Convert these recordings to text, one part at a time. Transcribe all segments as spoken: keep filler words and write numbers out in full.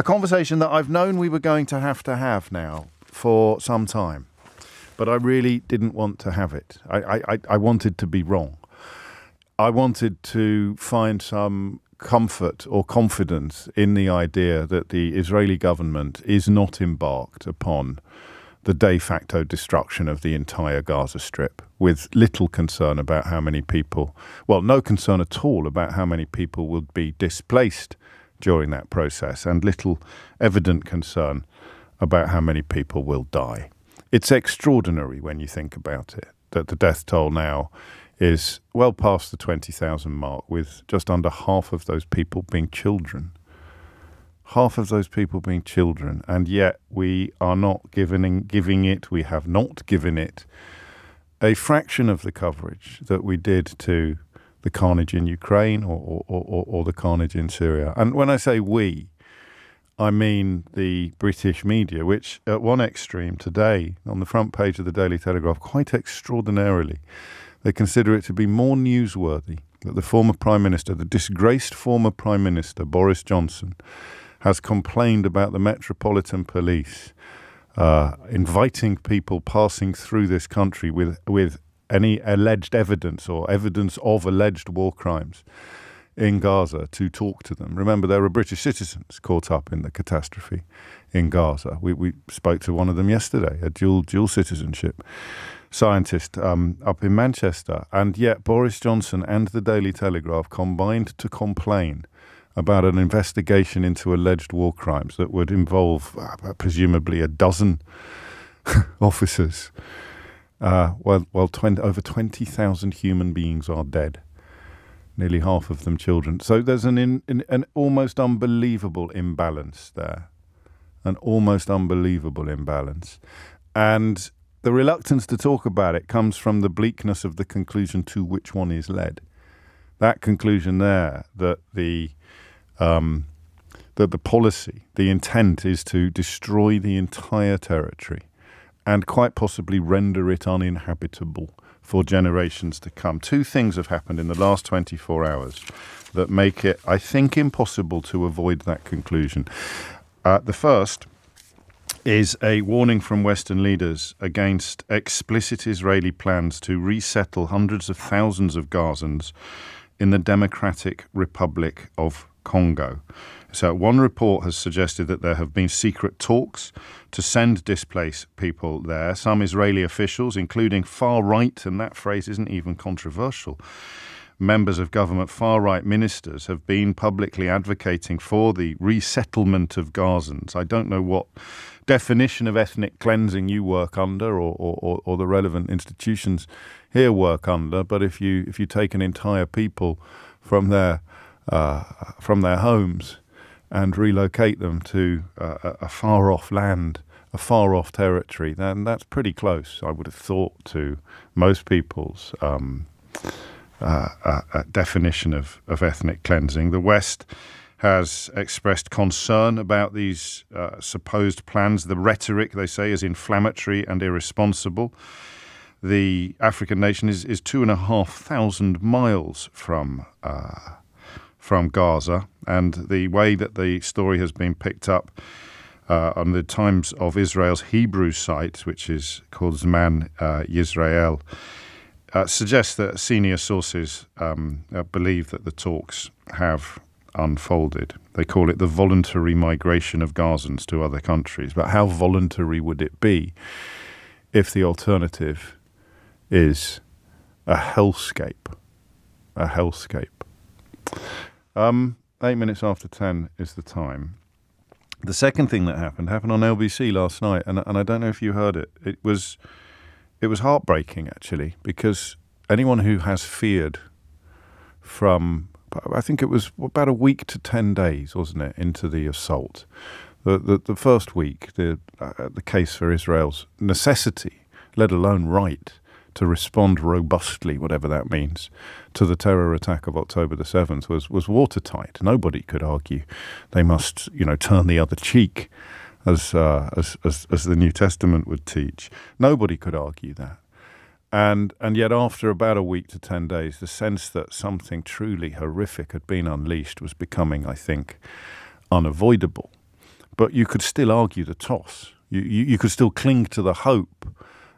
a conversation that I've known we were going to have to have now for some time, but I really didn't want to have it. I, I, I wanted to be wrong. I wanted to find some comfort or confidence in the idea that the Israeli government is not embarked upon the de facto destruction of the entire Gaza Strip, with little concern about how many people, well, no concern at all about how many people would be displaced during that process, and little evident concern about how many people will die. It's extraordinary when you think about it, that the death toll now is well past the twenty thousand mark, with just under half of those people being children. Half of those people being children, and yet we are not giving, giving it, we have not given it, a fraction of the coverage that we did to the carnage in Ukraine or, or, or, or the carnage in Syria. And when I say we, I mean the British media, which at one extreme today, on the front page of the Daily Telegraph, quite extraordinarily, they consider it to be more newsworthy that the former Prime Minister, the disgraced former Prime Minister, Boris Johnson, has complained about the Metropolitan Police uh, inviting people passing through this country with, with any alleged evidence or evidence of alleged war crimes in Gaza to talk to them. Remember, there were British citizens caught up in the catastrophe in Gaza. We, we spoke to one of them yesterday, a dual, dual citizenship scientist um, up in Manchester, and yet Boris Johnson and the Daily Telegraph combined to complain about an investigation into alleged war crimes that would involve uh, presumably a dozen officers, uh, while, while twenty, over twenty thousand human beings are dead, nearly half of them children. So there's an, in, an, an almost unbelievable imbalance there, an almost unbelievable imbalance. And the reluctance to talk about it comes from the bleakness of the conclusion to which one is led. That conclusion there, that the um, that the policy, the intent is to destroy the entire territory and quite possibly render it uninhabitable for generations to come. Two things have happened in the last twenty-four hours that make it, I think, impossible to avoid that conclusion. Uh, the first is a warning from Western leaders against explicit Israeli plans to resettle hundreds of thousands of Gazans in the Democratic Republic of Congo. So one report has suggested that there have been secret talks to send displaced people there. Some Israeli officials, including far-right, and that phrase isn't even controversial, members of government, far-right ministers, have been publicly advocating for the resettlement of Gazans. I don't know what definition of ethnic cleansing you work under, or, or, or the relevant institutions here work under, but if you if you take an entire people from their uh, from their homes and relocate them to uh, a far-off land, a far-off territory, then that's pretty close, I would have thought, to most people's Um, Uh, uh, uh, definition of, of ethnic cleansing. The West has expressed concern about these uh, supposed plans. The rhetoric, they say, is inflammatory and irresponsible. The African nation is, is two and a half thousand miles from, uh, from Gaza, and the way that the story has been picked up uh, on the Times of Israel's Hebrew site, which is called Zman uh, Yisrael, Uh, suggests that senior sources um, uh, believe that the talks have unfolded. They call it the voluntary migration of Gazans to other countries. But how voluntary would it be if the alternative is a hellscape? A hellscape. Um, eight minutes after ten is the time. The second thing that happened happened on L B C last night, and, and I don't know if you heard it. It was... It was heartbreaking, actually, because anyone who has feared from, I think it was about a week to ten days, wasn't it, into the assault. The, the, the first week, the, uh, the case for Israel's necessity, let alone right, to respond robustly, whatever that means, to the terror attack of October the seventh was, was watertight. Nobody could argue they must, you know, turn the other cheek, As, uh, as, as, as the New Testament would teach. Nobody could argue that. And, and yet after about a week to ten days, the sense that something truly horrific had been unleashed was becoming, I think, unavoidable. but you could still argue the toss. You, you, you could still cling to the hope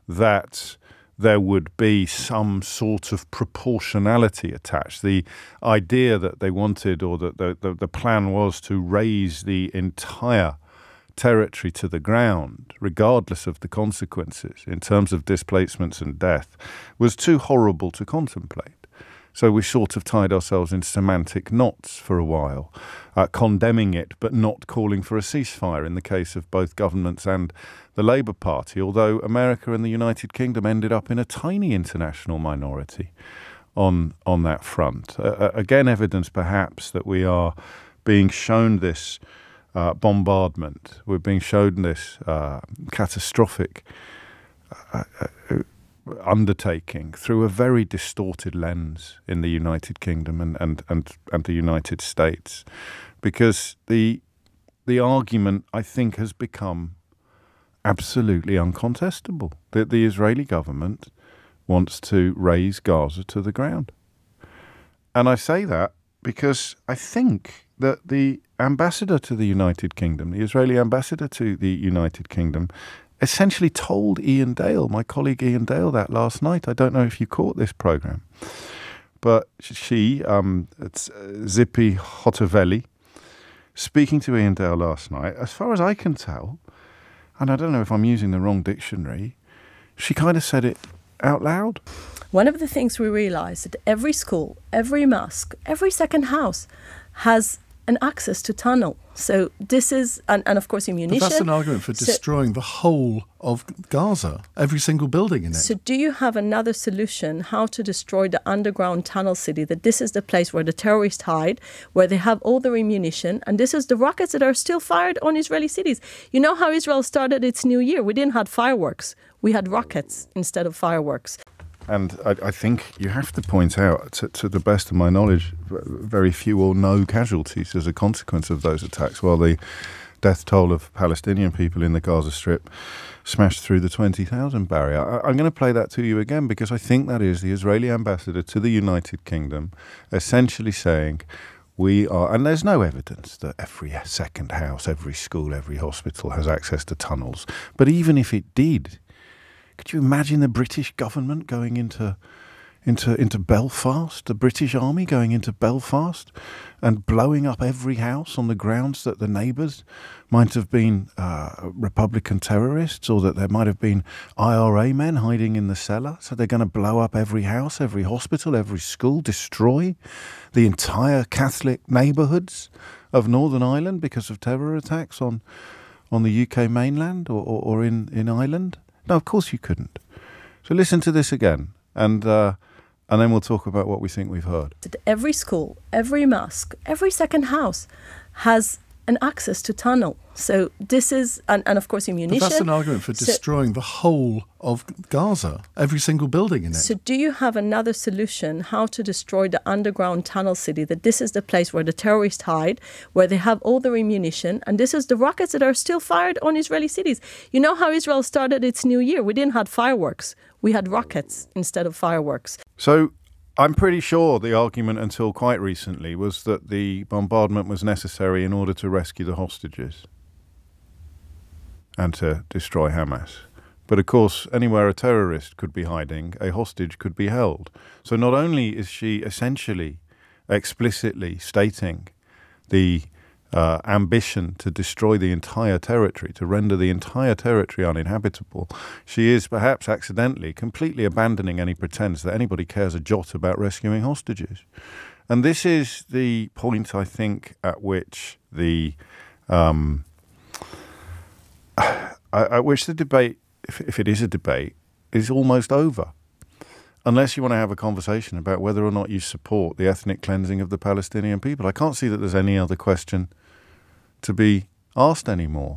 that there would be some sort of proportionality attached. The idea that they wanted, or that the, the, the plan was to raise the entire territory to the ground, regardless of the consequences in terms of displacements and death, was too horrible to contemplate. So we sort of tied ourselves in semantic knots for a while, uh, condemning it but not calling for a ceasefire in the case of both governments and the Labour Party, although America and the United Kingdom ended up in a tiny international minority on, on that front. Uh, again, evidence perhaps that we are being shown this Uh, bombardment. We're being shown this uh, catastrophic uh, uh, undertaking through a very distorted lens in the United Kingdom and, and, and, and the United States, because the, the argument, I think, has become absolutely uncontestable that the Israeli government wants to raise Gaza to the ground. And I say that because I think that the ambassador to the United Kingdom, the Israeli ambassador to the United Kingdom, essentially told Iain Dale, my colleague Iain Dale, that last night. I don't know if you caught this programme, but she, um, it's Tzipi Hotovely, speaking to Iain Dale last night, as far as I can tell, and I don't know if I'm using the wrong dictionary, she kind of said it out loud. One of the things we realised that every school, every mosque, every second house has an access to tunnel. So this is, and, and of course ammunition. But that's an argument for destroying so, the whole of Gaza, every single building in it. So do you have another solution how to destroy the underground tunnel city, that this is the place where the terrorists hide, where they have all their ammunition, and this is the rockets that are still fired on Israeli cities? You know how Israel started its new year? We didn't have fireworks. We had rockets instead of fireworks. And I, I think you have to point out, to, to the best of my knowledge, very few or no casualties as a consequence of those attacks, while the death toll of Palestinian people in the Gaza Strip smashed through the twenty thousand barrier. I, I'm going to play that to you again, because I think that is the Israeli ambassador to the United Kingdom essentially saying, we are, and there's no evidence that every second house, every school, every hospital has access to tunnels. But even if it did, could you imagine the British government going into, into, into Belfast, the British army going into Belfast and blowing up every house on the grounds that the neighbours might have been uh, Republican terrorists, or that there might have been I R A men hiding in the cellar? So they're going to blow up every house, every hospital, every school, destroy the entire Catholic neighbourhoods of Northern Ireland because of terror attacks on, on the U K mainland, or, or, or in, in Ireland? No, of course you couldn't. So listen to this again, and uh, and then we'll talk about what we think we've heard. Every school, every mosque, every second house has an access to tunnel. So this is, and, and of course ammunition. But that's an argument for destroying so, the whole of Gaza, every single building in it. So do you have another solution how to destroy the underground tunnel city, that this is the place where the terrorists hide, where they have all their ammunition, and this is the rockets that are still fired on Israeli cities? You know how Israel started its new year? We didn't have fireworks. We had rockets instead of fireworks. So I'm pretty sure the argument until quite recently was that the bombardment was necessary in order to rescue the hostages and to destroy Hamas. But of course, anywhere a terrorist could be hiding, a hostage could be held. So not only is she essentially explicitly stating the uh, ambition to destroy the entire territory, to render the entire territory uninhabitable, she is perhaps accidentally completely abandoning any pretense that anybody cares a jot about rescuing hostages. And this is the point, I think, at which the um, I, I wish the debate, if, if it is a debate, is almost over. Unless you want to have a conversation about whether or not you support the ethnic cleansing of the Palestinian people. I can't see that there's any other question to be asked anymore.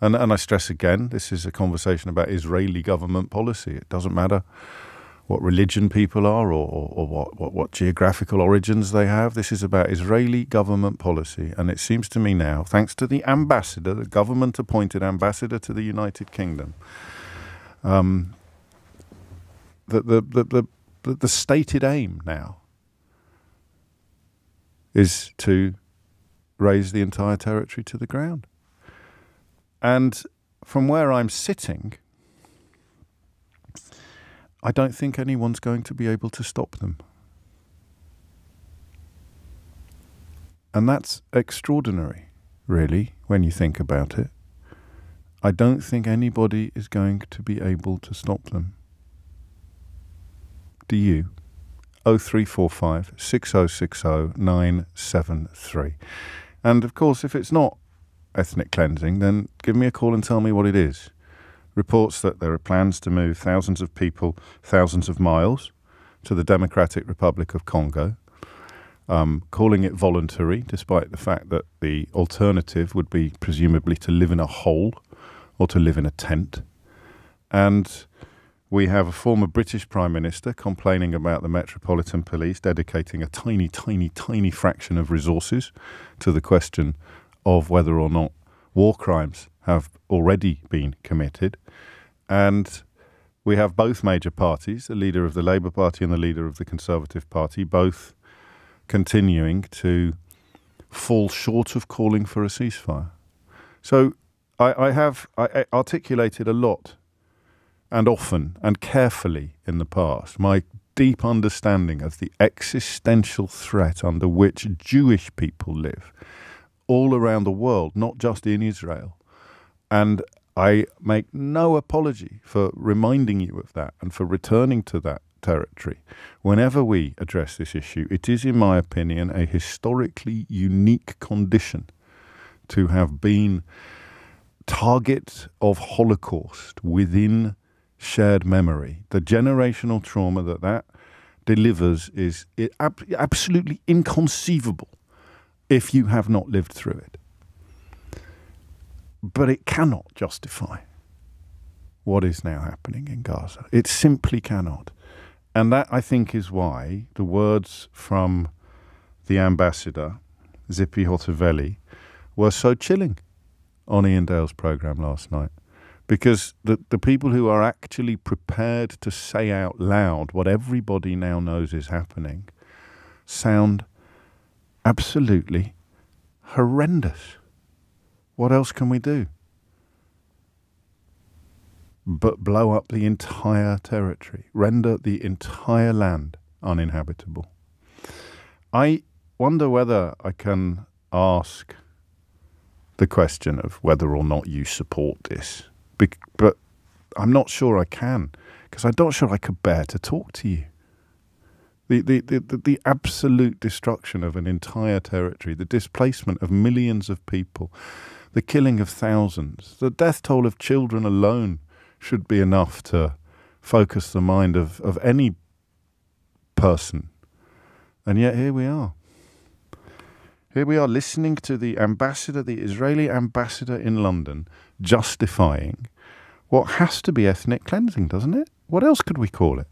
And, and I stress again, this is a conversation about Israeli government policy. It doesn't matter what religion people are, or, or, or what, what, what geographical origins they have. This is about Israeli government policy. And it seems to me now, thanks to the ambassador, the government-appointed ambassador to the United Kingdom, um, that the, the, the, the stated aim now is to raise the entire territory to the ground. And from where I'm sitting, I don't think anyone's going to be able to stop them. And that's extraordinary, really, when you think about it. I don't think anybody is going to be able to stop them. Do you? oh three four five, six oh six oh, nine seven three. And of course, if it's not ethnic cleansing, then give me a call and tell me what it is. Reports that there are plans to move thousands of people thousands of miles to the Democratic Republic of Congo, um, calling it voluntary, despite the fact that the alternative would be presumably to live in a hole or to live in a tent. And we have a former British Prime Minister complaining about the Metropolitan Police dedicating a tiny, tiny, tiny fraction of resources to the question of whether or not war crimes have already been committed. And we have both major parties, the leader of the Labour Party and the leader of the Conservative Party, both continuing to fall short of calling for a ceasefire. So I, I have I articulated a lot and often and carefully in the past my deep understanding of the existential threat under which Jewish people live all around the world, not just in Israel. And I make no apology for reminding you of that and for returning to that territory. Whenever we address this issue, it is, in my opinion, a historically unique condition to have been target of Holocaust within shared memory. The generational trauma that that delivers is absolutely inconceivable if you have not lived through it. But it cannot justify what is now happening in Gaza. It simply cannot. And that, I think, is why the words from the ambassador, Tzipi Hotovely, were so chilling on Iain Dale's programme last night. Because the, the people who are actually prepared to say out loud what everybody now knows is happening sound absolutely horrendous. What else can we do but blow up the entire territory, render the entire land uninhabitable? I wonder whether I can ask the question of whether or not you support this, but I'm not sure I can, because I'm not sure I could bear to talk to you. The, the, the, the absolute destruction of an entire territory, the displacement of millions of people, the killing of thousands, the death toll of children alone should be enough to focus the mind of, of any person. And yet here we are. Here we are listening to the ambassador, the Israeli ambassador in London, justifying what has to be ethnic cleansing, doesn't it? What else could we call it?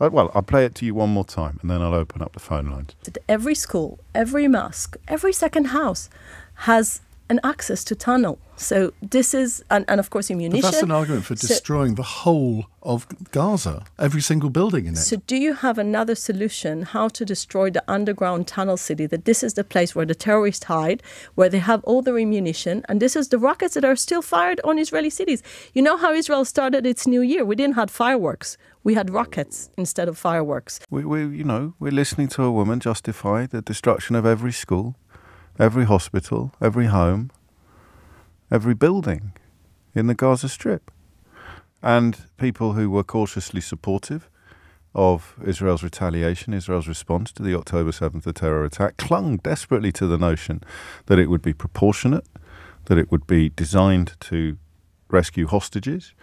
Well, I'll play it to you one more time and then I'll open up the phone lines. Every school, every mosque, every second house has an access to tunnel. So this is, and, and of course ammunition. But that's an argument for destroying so, the whole of Gaza, every single building in it. So do you have another solution, how to destroy the underground tunnel city, that this is the place where the terrorists hide, where they have all their ammunition, and this is the rockets that are still fired on Israeli cities? You know how Israel started its new year? We didn't have fireworks. We had rockets instead of fireworks. We, we, you know, we're listening to a woman justify the destruction of every school, every hospital, every home, every building in the Gaza Strip. And people who were cautiously supportive of Israel's retaliation, Israel's response to the October seventh the terror attack, clung desperately to the notion that it would be proportionate, that it would be designed to rescue hostages,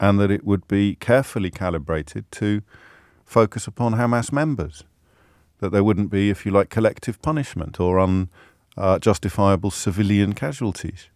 and that it would be carefully calibrated to focus upon Hamas members, that there wouldn't be, if you like, collective punishment or un... Uh, justifiable civilian casualties.